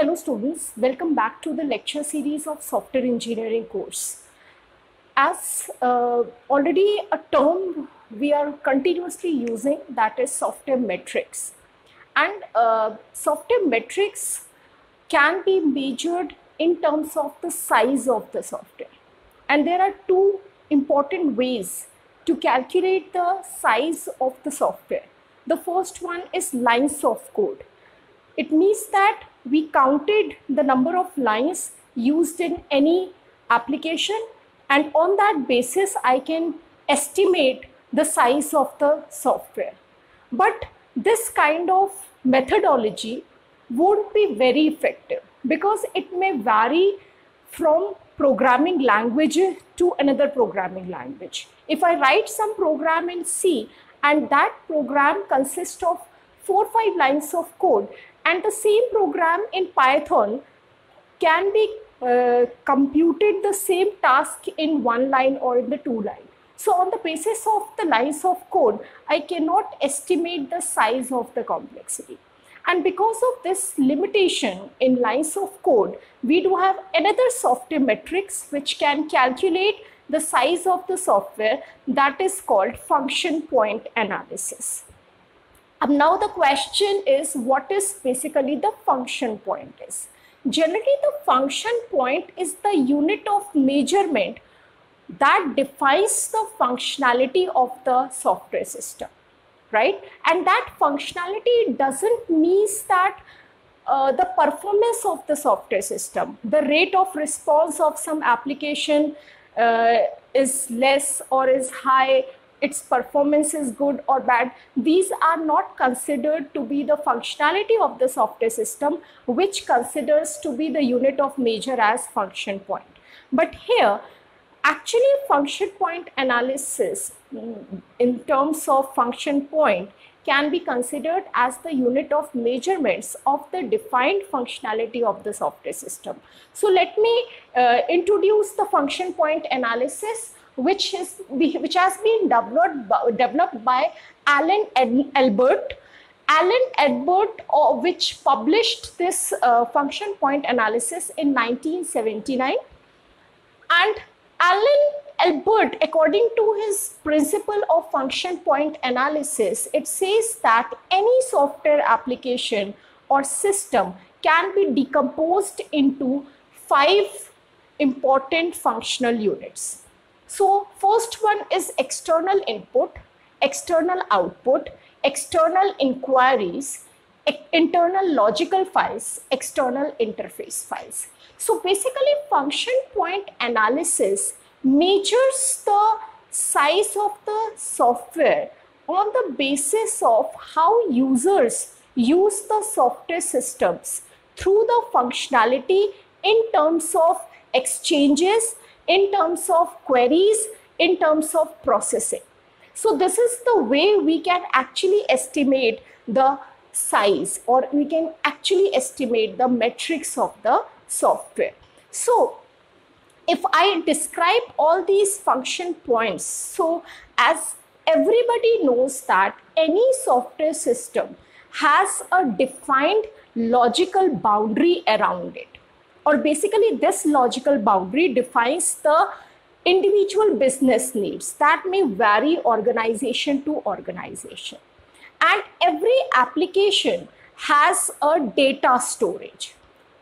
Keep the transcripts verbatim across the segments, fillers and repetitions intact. Hello students, welcome back to the lecture series of software engineering course. As uh, already a term we are continuously using, that is software metrics. And uh, software metrics can be measured in terms of the size of the software. And there are two important ways to calculate the size of the software. The first one is lines of code. It means that we counted the number of lines used in any application, and on that basis I can estimate the size of the software. But this kind of methodology won't be very effective because it may vary from programming language to another programming language. If I write some program in C and that program consists of four or five lines of code, and the same program in Python can be uh, computed the same task in one line or in the two line. So on the basis of the lines of code, I cannot estimate the size of the complexity. And because of this limitation in lines of code, we do have another software matrix which can calculate the size of the software, that is called function point analysis. And now the question is, what is basically the function point is? Generally, the function point is the unit of measurement that defines the functionality of the software system, right? And that functionality doesn't mean that uh, the performance of the software system, the rate of response of some application uh, is less or is high, its performance is good or bad. These are not considered to be the functionality of the software system, which considers to be the unit of measure as function point. But here, actually function point analysis in terms of function point can be considered as the unit of measurements of the defined functionality of the software system. So let me uh, introduce the function point analysis, which is which has been developed by, developed by Allan Albert. Allan Albert, uh, which published this uh, function point analysis in nineteen seventy-nine, and Allan Albert, according to his principle of function point analysis, it says that any software application or system can be decomposed into five important functional units. So first one is external input, external output, external inquiries, e- internal logical files, external interface files. So basically function point analysis measures the size of the software on the basis of how users use the software systems through the functionality in terms of exchanges, in terms of queries, in terms of processing. So this is the way we can actually estimate the size, or we can actually estimate the metrics of the software. So if I describe all these function points, so as everybody knows that any software system has a defined logical boundary around it. Or basically this logical boundary defines the individual business needs that may vary organization to organization. And every application has a data storage.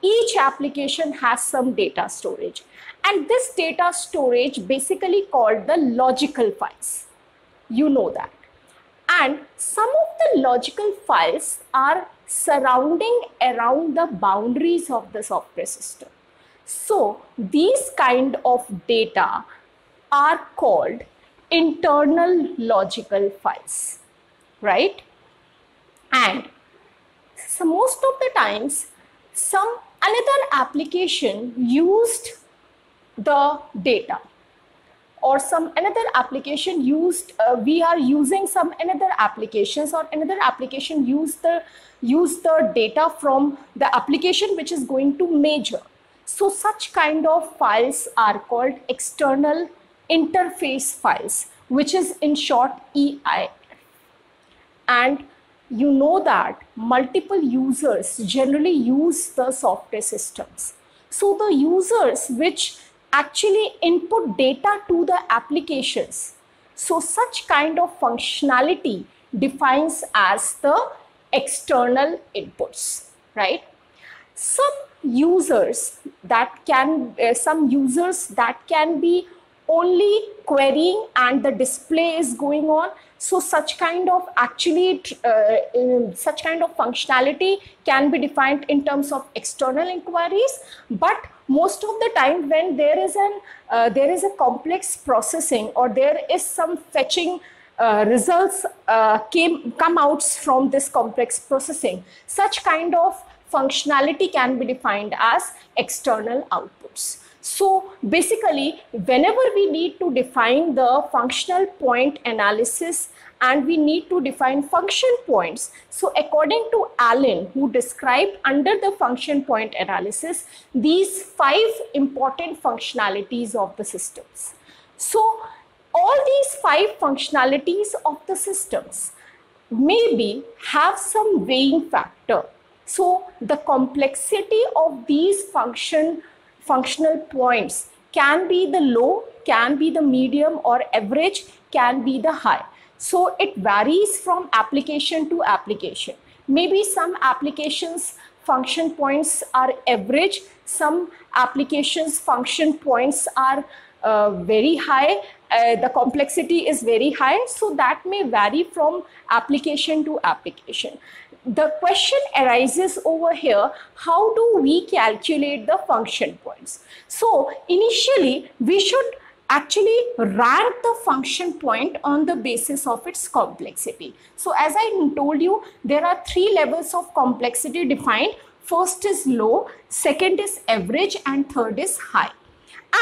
Each application has some data storage. And this data storage basically called the logical files. You know that. And some of the logical files are surrounding around the boundaries of the software system. So these kind of data are called internal logical files, right? And so most of the times some another application used the data, or some another application used, uh, we are using some another applications, or another application use the, use the data from the application which is going to measure. So such kind of files are called external interface files, which is in short E I F. And you know that multiple users generally use the software systems. So the users which actually input data to the applications. So such kind of functionality defines as the external inputs, right? Some users that can, uh, some users that can be only querying and the display is going on. So such kind of actually, uh, such kind of functionality can be defined in terms of external inquiries. But most of the time when there is an, uh, there is a complex processing or there is some fetching uh, results uh, came, come out from this complex processing, such kind of functionality can be defined as external outputs. So basically, whenever we need to define the functional point analysis and we need to define function points. So according to Allan, who described under the function point analysis, these five important functionalities of the systems. So all these five functionalities of the systems maybe have some weighing factor. So the complexity of these function functional points can be the low, can be the medium or average, can be the high. So it varies from application to application. Maybe some applications function points are average, some applications function points are uh, very high, uh, the complexity is very high. So that may vary from application to application. The question arises over here, how do we calculate the function points? So initially, we should actually rank the function point on the basis of its complexity. So as I told you, there are three levels of complexity defined. First is low, second is average, and third is high.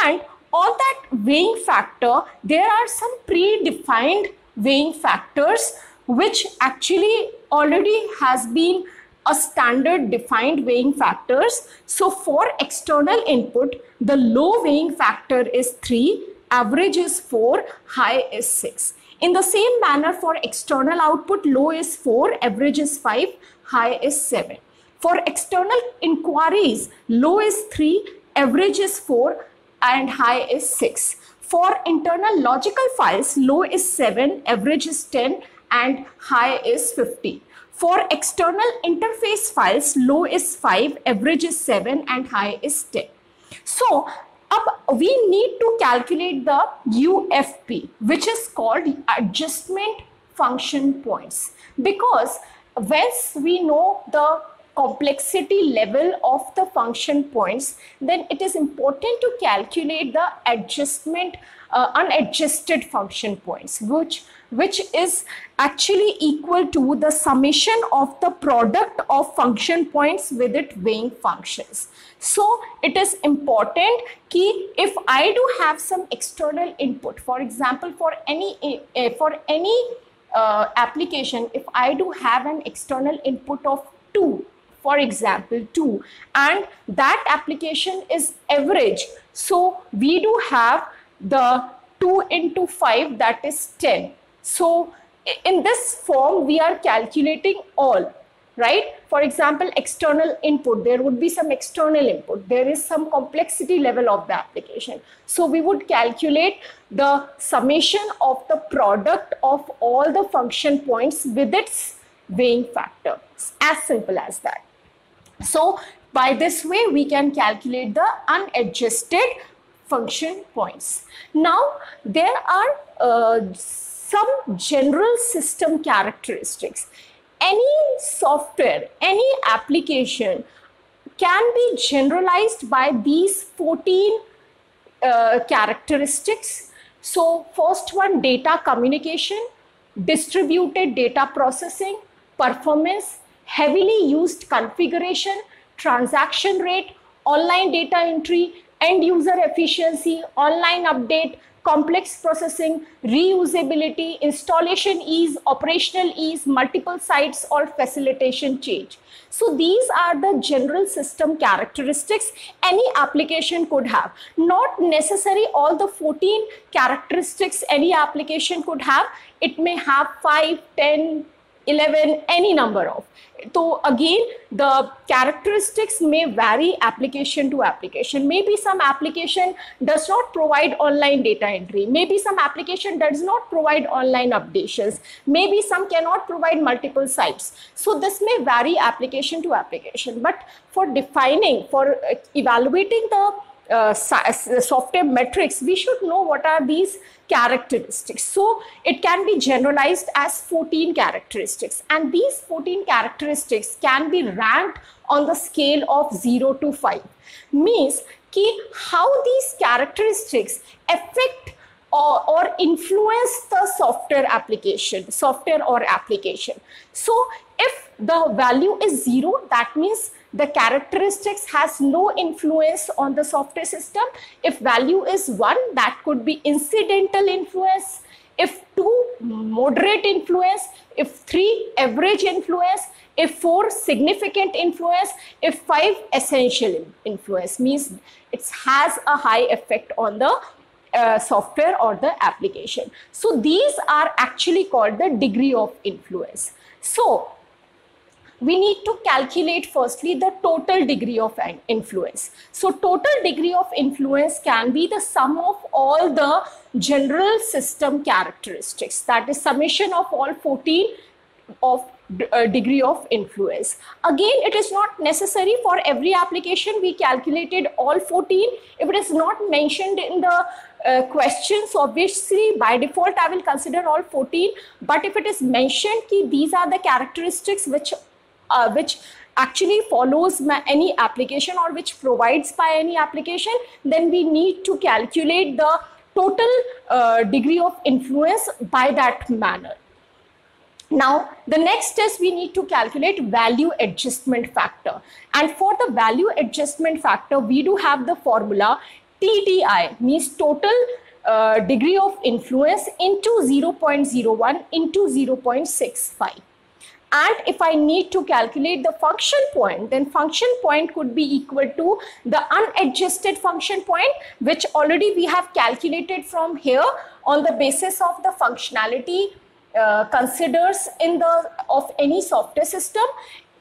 And all that weighing factor, there are some predefined weighing factors which actually already has been a standard defined weighing factors. So for external input, the low weighing factor is three, average is four, high is six. In the same manner for external output, low is four, average is five, high is seven. For external inquiries, low is three, average is four, and high is six. For internal logical files, low is seven, average is ten, and high is fifteen. For external interface files, low is five, average is seven, and high is ten. So up we need to calculate the U F P, which is called adjustment function points, because once we know the complexity level of the function points, then it is important to calculate the adjustment uh, unadjusted function points, which which is actually equal to the summation of the product of function points with its weighing functions. So it is important that if I do have some external input, for example, for any uh, for any uh, application, if I do have an external input of two, for example, two, and that application is average. So we do have the two into five, that is ten. So in this form, we are calculating all, right? For example, external input, there would be some external input. There is some complexity level of the application. So we would calculate the summation of the product of all the function points with its weighing factor. It's as simple as that. So by this way, we can calculate the unadjusted function points. Now, there are uh, some general system characteristics. Any software, any application can be generalized by these fourteen uh, characteristics. So first one, data communication, distributed data processing, performance, heavily used configuration, transaction rate, online data entry, end user efficiency, online update, complex processing, reusability, installation ease, operational ease, multiple sites, or facilitation change. So these are the general system characteristics any application could have. Not necessary all the fourteen characteristics any application could have. It may have five, ten, eleven, any number of. So again, the characteristics may vary application to application. Maybe some application does not provide online data entry. Maybe some application does not provide online updations. Maybe some cannot provide multiple sites. So this may vary application to application. But for defining, for evaluating the Uh, software metrics, we should know what are these characteristics. So it can be generalized as fourteen characteristics, and these fourteen characteristics can be ranked on the scale of zero to five. Means ki how these characteristics affect or, or influence the software application, software or application. So if the value is zero, that means the characteristics has no influence on the software system. If value is one, that could be incidental influence. If two, moderate influence. If three, average influence. If four, significant influence. If five, essential influence. Means it has a high effect on the Uh, software or the application. So these are actually called the degree of influence. So we need to calculate firstly the total degree of influence. So total degree of influence can be the sum of all the general system characteristics, that is summation of all fourteen of Uh, degree of influence. Again, it is not necessary for every application we calculated all fourteen. If it is not mentioned in the uh, questions, obviously by default I will consider all fourteen, but if it is mentioned ki these are the characteristics which uh, which actually follows any application or which provides by any application, then we need to calculate the total uh, degree of influence by that manner. Now, the next is we need to calculate value adjustment factor. And for the value adjustment factor, we do have the formula T D I, means total uh, degree of influence into zero point zero one into zero point six five. And if I need to calculate the function point, then function point could be equal to the unadjusted function point, which already we have calculated from here on the basis of the functionality Uh, considers in the of any software system,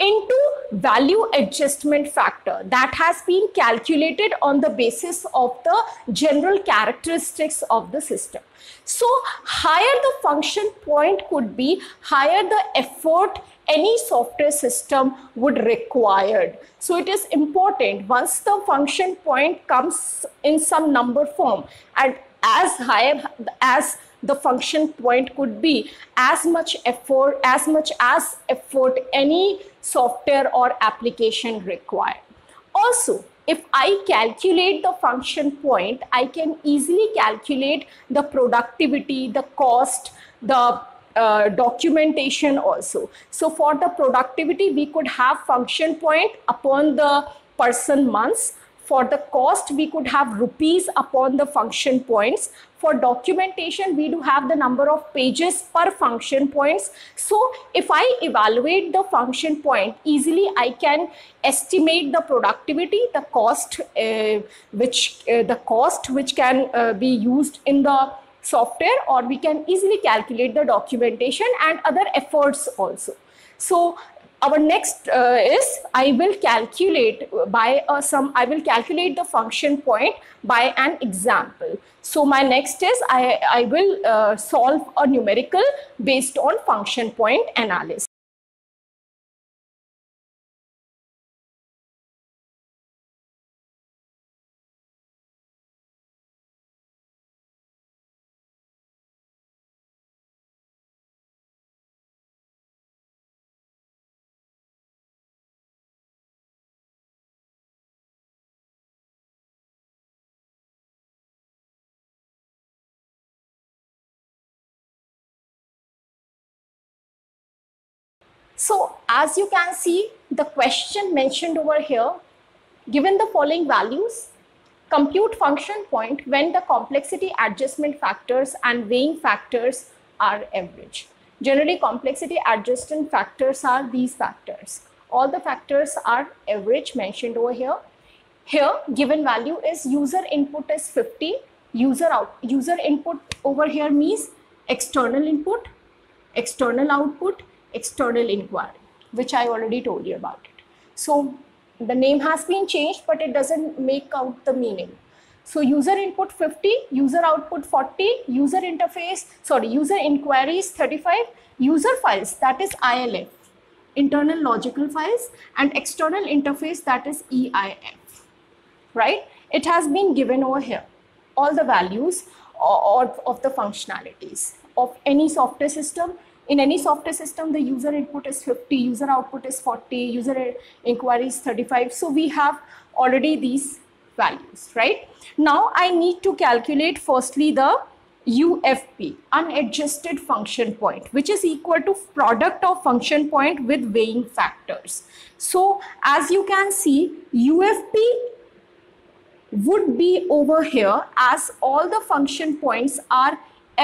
into value adjustment factor that has been calculated on the basis of the general characteristics of the system. So higher the function point could be, higher the effort any software system would require. So it is important, once the function point comes in some number form, and as higher as the function point could be, as much effort, as much as effort any software or application required. Also, if I calculate the function point, I can easily calculate the productivity, the cost, the uh, documentation also. So for the productivity, we could have function point upon the person months. For the cost, we could have rupees upon the function points. For documentation, we do have the number of pages per function points. So if I evaluate the function point, easily I can estimate the productivity, the cost, uh, which uh, the cost which can uh, be used in the software, or we can easily calculate the documentation and other efforts also. So our next uh, is I will calculate by uh, some I will calculate the function point by an example. So my next is I, I will uh, solve a numerical based on function point analysis. So as you can see, the question mentioned over here, given the following values, compute function point when the complexity adjustment factors and weighing factors are average. Generally, complexity adjustment factors are these factors. All the factors are average mentioned over here. Here, given value is user input is fifty. User out, user input over here means external input, external output, external inquiry, which I already told you about it. So the name has been changed, but it doesn't make out the meaning. So user input fifty, user output forty, user interface, sorry, user inquiries thirty-five, user files, that is I L F, internal logical files, and external interface, that is E I F, right? It has been given over here, all the values or of the functionalities of any software system. In any software system, the user input is fifty, user output is forty, user inquiries thirty-five. So we have already these values, right? Now I need to calculate firstly the U F P, unadjusted function point, which is equal to product of function point with weighing factors. So as you can see, U F P would be over here as all the function points are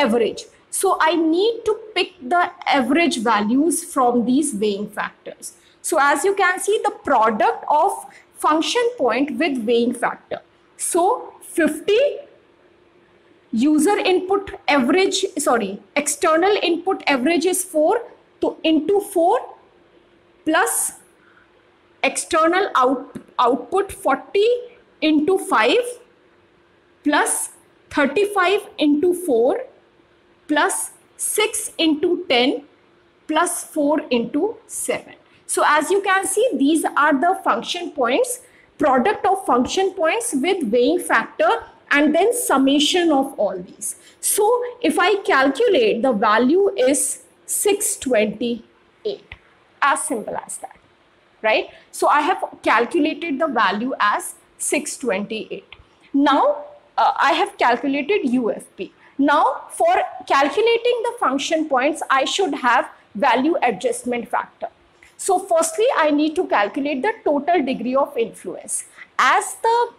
average. So I need to pick the average values from these weighing factors. So as you can see, the product of function point with weighing factor. So fifty, user input average, sorry, external input average is four, to into four plus external out, output forty into five plus thirty-five into four plus six into ten plus four into seven. So as you can see, these are the function points, product of function points with weighing factor, and then summation of all these. So if I calculate, the value is six twenty-eight, as simple as that, right? So I have calculated the value as six twenty-eight. Now uh, I have calculated U F P. Now for calculating the function points, I should have value adjustment factor. So firstly, I need to calculate the total degree of influence. As the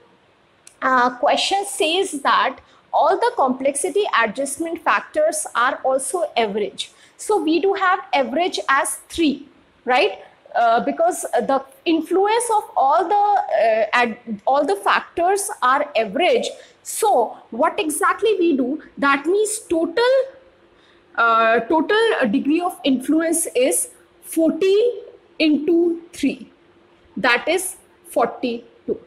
uh, question says that all the complexity adjustment factors are also average. So we do have average as three, right? Uh, because the influence of all the uh, ad, all the factors are average. So what exactly we do, that means total uh, total degree of influence is forty into three, that is forty-two.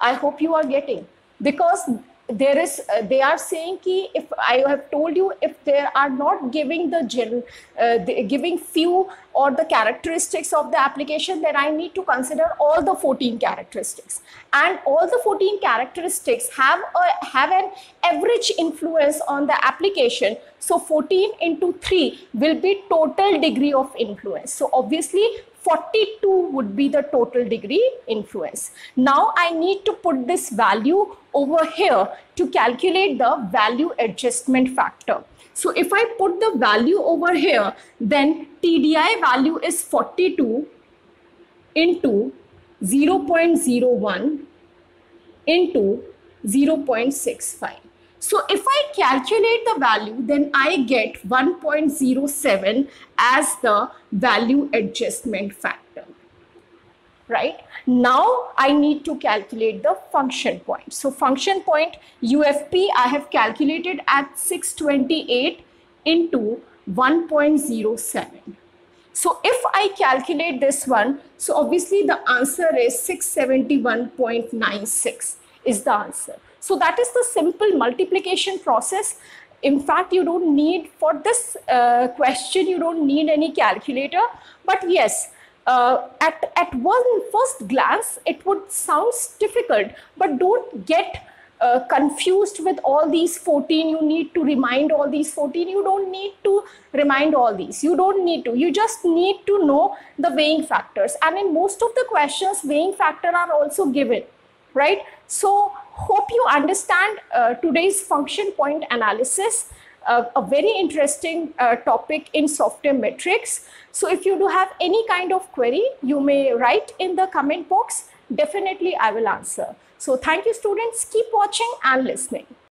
I hope you are getting, because there is uh, they are saying ki, if I have told you, if they are not giving the general uh, the, giving few or the characteristics of the application, then I need to consider all the fourteen characteristics, and all the fourteen characteristics have a have an average influence on the application. So fourteen into three will be total degree of influence. So obviously forty-two would be the total degree influence. Now I need to put this value over here to calculate the value adjustment factor. So if I put the value over here, then T D I value is forty-two into zero point zero one into zero point six five. So if I calculate the value, then I get one point zero seven as the value adjustment factor, right? Now I need to calculate the function point. So function point U F P, I have calculated at six twenty-eight into one point zero seven. So if I calculate this one, so obviously the answer is six seventy-one point nine six is the answer. So that is the simple multiplication process. In fact, you don't need for this uh, question, you don't need any calculator. But yes, uh, at, at one first glance, it would sound difficult, but don't get uh, confused with all these fourteen. You need to remind all these fourteen. You don't need to remind all these. You don't need to. You just need to know the weighing factors. And in most of the questions, weighing factor are also given, right? So hope you understand uh, today's function point analysis, uh, a very interesting uh, topic in software metrics. So if you do have any kind of query, you may write in the comment box. Definitely I will answer. So thank you students, keep watching and listening.